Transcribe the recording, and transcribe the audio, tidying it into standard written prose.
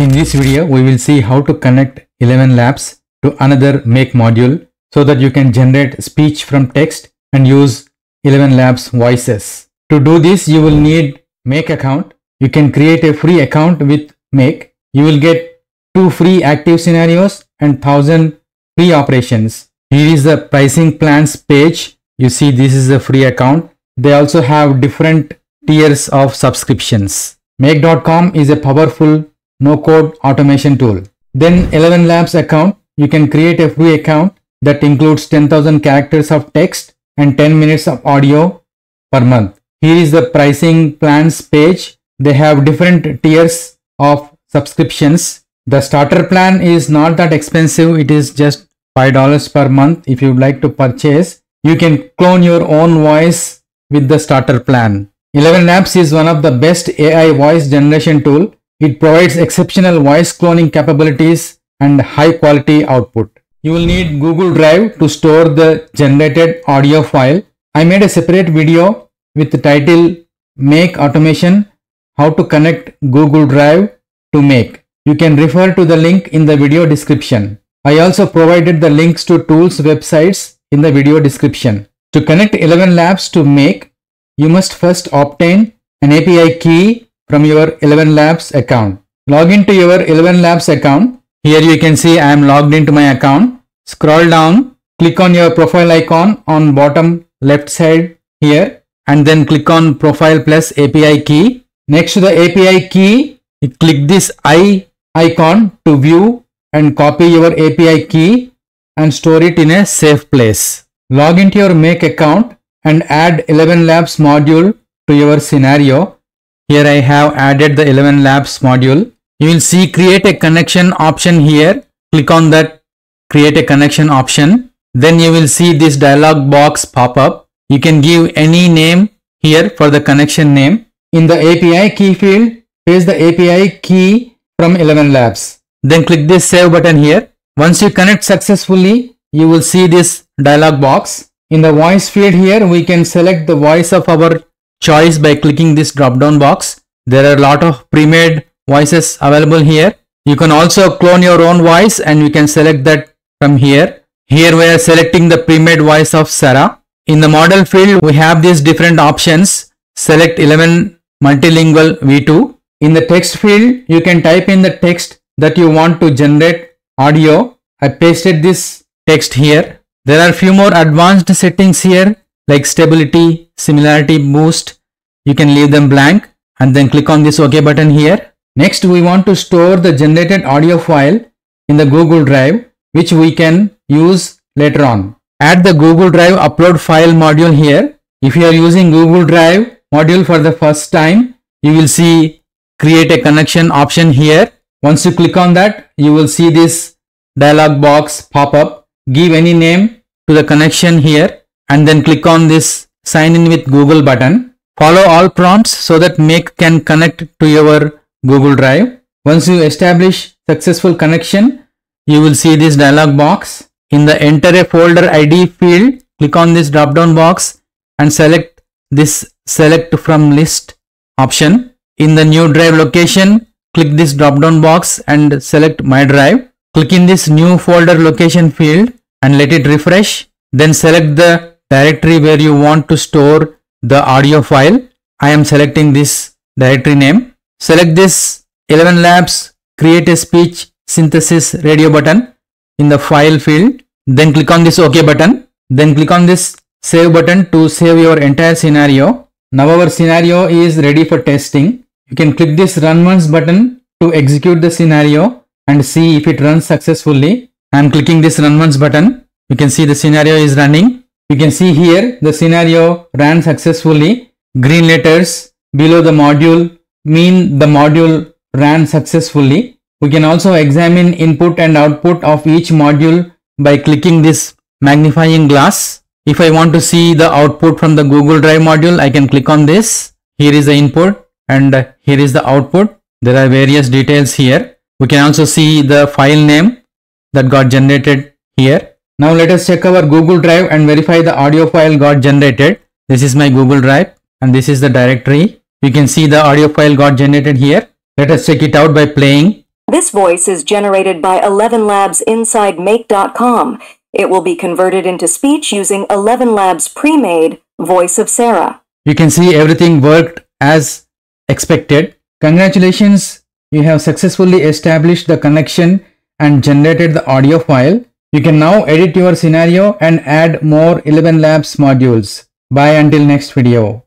In this video, we will see how to connect ElevenLabs to another Make module so that you can generate speech from text and use ElevenLabs voices. To do this, you will need Make account. You can create a free account with Make. You will get 2 free active scenarios and 1000 free operations. Here is the pricing plans page. You see this is a free account. They also have different tiers of subscriptions. Make.com is a powerful no-code automation tool. Then ElevenLabs account, you can create a free account that includes 10,000 characters of text and 10 minutes of audio per month. Here is the pricing plans page. They have different tiers of subscriptions. The starter plan is not that expensive. It is just $5 per month. If you would like to purchase, you can clone your own voice with the starter plan. ElevenLabs is one of the best AI voice generation tool. It provides exceptional voice cloning capabilities and high quality output. You will need Google Drive to store the generated audio file. I made a separate video with the title Make Automation, How to Connect Google Drive to Make. You can refer to the link in the video description. I also provided the links to tools websites in the video description. To connect ElevenLabs to Make, you must first obtain an API key from your ElevenLabs account. Log into your ElevenLabs account. Here you can see I am logged into my account. Scroll down, click on your profile icon on bottom left side here, and then click on Profile plus API key. Next to the API key, you click this I icon to view and copy your API key and store it in a safe place. Log into your Make account and add ElevenLabs module to your scenario. Here I have added the ElevenLabs module. You will see create a connection option here. Click on that create a connection option. Then you will see this dialog box pop up. You can give any name here for the connection name. In the API key field, paste the API key from ElevenLabs. Then click this save button here. Once you connect successfully, you will see this dialog box. In the voice field here, we can select the voice of our choice by clicking this drop down box. There are a lot of pre-made voices available here. You can also clone your own voice and you can select that from here. Here we are selecting the pre-made voice of Sarah. In the model field, we have these different options. Select Eleven Multilingual V2. In the text field, you can type in the text that you want to generate audio. I pasted this text here. There are few more advanced settings here, like stability, similarity, boost. You can leave them blank and then click on this OK button here. Next, we want to store the generated audio file in the Google Drive, which we can use later on. Add the Google Drive upload file module here. If you are using Google Drive module for the first time, you will see create a connection option here. Once you click on that, you will see this dialog box pop up. Give any name to the connection here and then click on this sign in with Google button. Follow all prompts so that Make can connect to your Google Drive. Once you establish successful connection, you will see this dialog box. In the enter a folder ID field, click on this drop down box and select this select from list option. In the new drive location, click this drop down box and select my drive. Click in this new folder location field and let it refresh. Then select the directory where you want to store the audio file. I am selecting this directory name. Select this ElevenLabs create a speech synthesis radio button in the file field. Then click on this OK button. Then click on this save button to save your entire scenario. Now our scenario is ready for testing. You can click this run once button to execute the scenario and see if it runs successfully. I am clicking this run once button. You can see the scenario is running. You can see here the scenario ran successfully. Green letters below the module mean the module ran successfully. We can also examine input and output of each module by clicking this magnifying glass. If I want to see the output from the Google Drive module, I can click on this. Here is the input and here is the output. There are various details here. We can also see the file name that got generated here. Now let us check our Google Drive and verify the audio file got generated. This is my Google Drive and this is the directory. You can see the audio file got generated here. Let us check it out by playing. This voice is generated by ElevenLabs inside Make.com. It will be converted into speech using ElevenLabs pre-made voice of Sarah. You can see everything worked as expected. Congratulations, you have successfully established the connection and generated the audio file. You can now edit your scenario and add more ElevenLabs modules. Bye until next video.